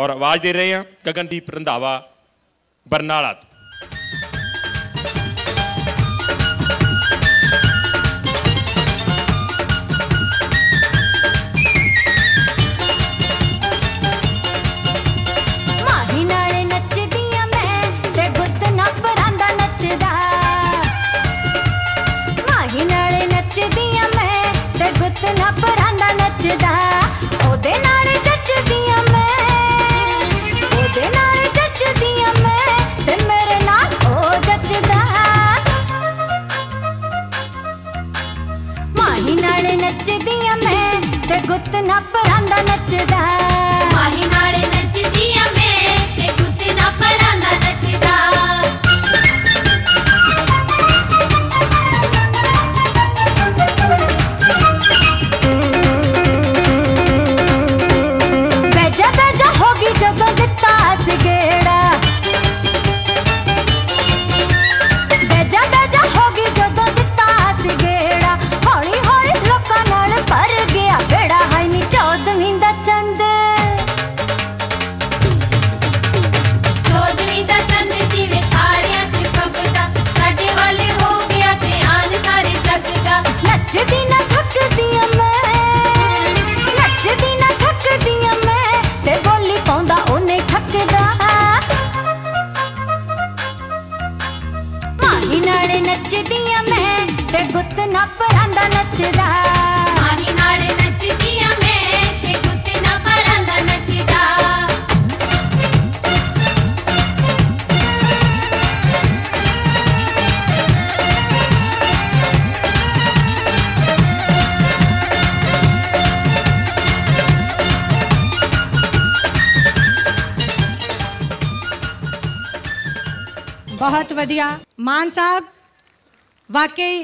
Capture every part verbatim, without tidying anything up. और आवाज दे रहे हैं गगनदीप रंधावा बरनाला। गुत ना परांदा नचदा माही नाल नचदी आ मैं ते गुत ना परांदा नचदा। बेजा बेजा होगी जदों दिता सगेड़ा बेजा बेजा होगी जदों दिता सगेड़ा हौली हौली लोकां नाल भर गया बेड़ा। नचदियां मैं ते गुत ना परांदा नचदा माही नाल नचदियां मैं ते गुत ना परांदा नचदा। बहुत वधिया मान साहब, वाकई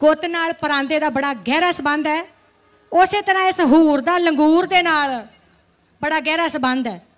गुत नाल परांदे का बड़ा गहरा संबंध है, उस तरह इस हूर का लंगूर के नाल बड़ा गहरा संबंध है।